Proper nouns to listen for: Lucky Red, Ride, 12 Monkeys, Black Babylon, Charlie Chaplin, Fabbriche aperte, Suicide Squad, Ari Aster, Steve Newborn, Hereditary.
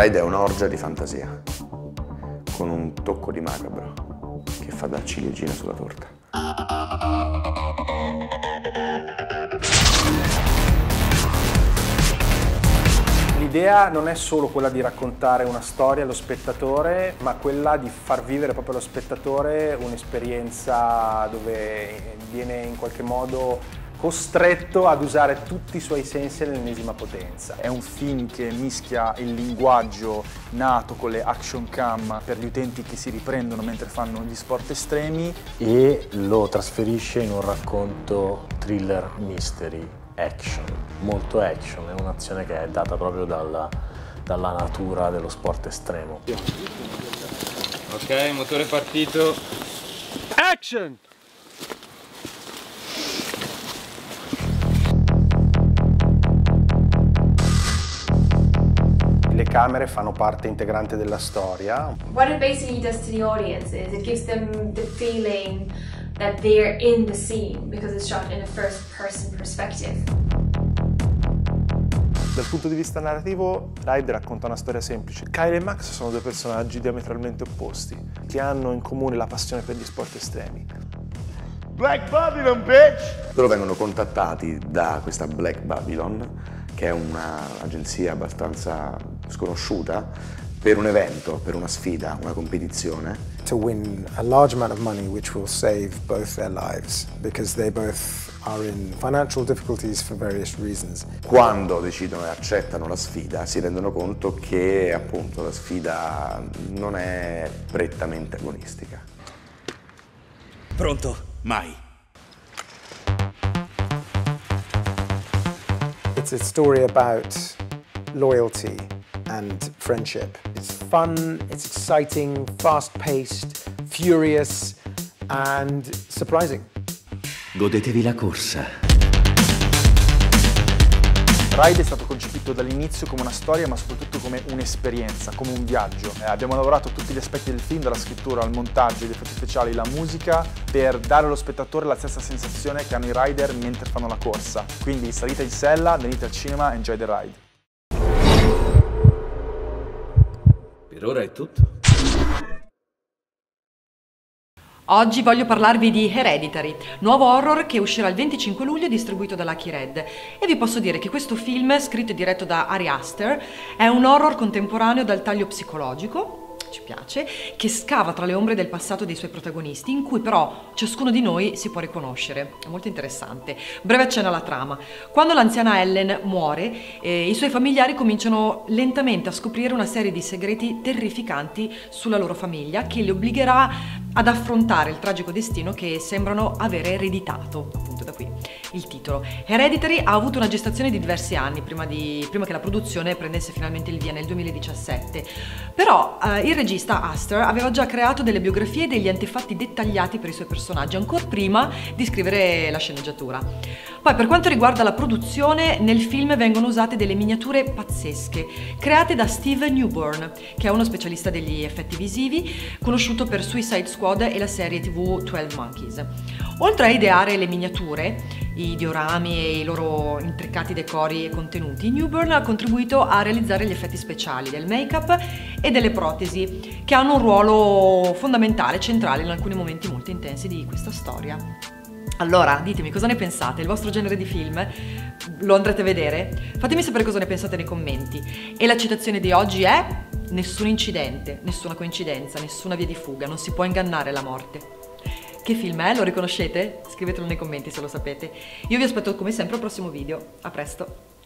Ride è un'orgia di fantasia, con un tocco di macabro, che fa da ciliegina sulla torta. L'idea non è solo quella di raccontare una storia allo spettatore, ma quella di far vivere proprio allo spettatore un'esperienza dove viene in qualche modo costretto ad usare tutti i suoi sensi all'ennesima potenza. È un film che mischia il linguaggio nato con le action cam per gli utenti che si riprendono mentre fanno gli sport estremi e lo trasferisce in un racconto thriller mystery. Action, molto action, è un'azione che è data proprio dalla natura dello sport estremo. Ok, motore partito. Action! Le camere fanno parte integrante della storia. What it basically does to the audience is it gives them the feeling that they're in the scene because it's shot in a first-person perspective. Dal punto di vista narrativo, Ride racconta una storia semplice. Kyle e Max sono due personaggi diametralmente opposti che hanno in comune la passione per gli sport estremi. Black Babylon, bitch! Loro vengono contattati da questa Black Babylon, che è un'agenzia abbastanza sconosciuta, per un evento, per una sfida, una competizione. To win a large amount of money which will save both their lives because they both are in financial difficulties for various reasons. Quando decidono e accettano la sfida si rendono conto che appunto la sfida non è prettamente agonistica. Pronto? Mai. It's a story about loyalty and friendship. It's fun, it's exciting, fast-paced, furious and surprising. Godetevi la corsa. Ride è stato concepito dall'inizio come una storia, ma soprattutto come un'esperienza, come un viaggio. Abbiamo lavorato tutti gli aspetti del film, dalla scrittura al montaggio, gli effetti speciali, la musica, per dare allo spettatore la stessa sensazione che hanno i rider mentre fanno la corsa. Quindi salite in sella, venite al cinema, enjoy the ride. Per ora è tutto. Oggi voglio parlarvi di Hereditary, nuovo horror che uscirà il 25 luglio distribuito da Lucky Red. E vi posso dire che questo film, scritto e diretto da Ari Aster, è un horror contemporaneo dal taglio psicologico, ci piace, che scava tra le ombre del passato dei suoi protagonisti, in cui però ciascuno di noi si può riconoscere. È molto interessante. Breve accenno alla trama. Quando l'anziana Ellen muore, i suoi familiari cominciano lentamente a scoprire una serie di segreti terrificanti sulla loro famiglia, che li obbligherà ad affrontare il tragico destino che sembrano avere ereditato, appunto da qui il titolo. Hereditary ha avuto una gestazione di diversi anni prima che la produzione prendesse finalmente il via nel 2017, però il regista Aster aveva già creato delle biografie e degli antefatti dettagliati per i suoi personaggi, ancora prima di scrivere la sceneggiatura. Poi per quanto riguarda la produzione, nel film vengono usate delle miniature pazzesche, create da Steve Newborn, che è uno specialista degli effetti visivi, conosciuto per Suicide Squad e la serie TV 12 Monkeys. Oltre a ideare le miniature, i diorami e i loro intricati decori e contenuti, Newborn ha contribuito a realizzare gli effetti speciali del make-up e delle protesi, che hanno un ruolo fondamentale, centrale in alcuni momenti molto intensi di questa storia. Allora, ditemi cosa ne pensate, il vostro genere di film? Lo andrete a vedere? Fatemi sapere cosa ne pensate nei commenti. E la citazione di oggi è: nessun incidente, nessuna coincidenza, nessuna via di fuga, non si può ingannare la morte. Che film è? Lo riconoscete? Scrivetelo nei commenti se lo sapete. Io vi aspetto come sempre al prossimo video. A presto!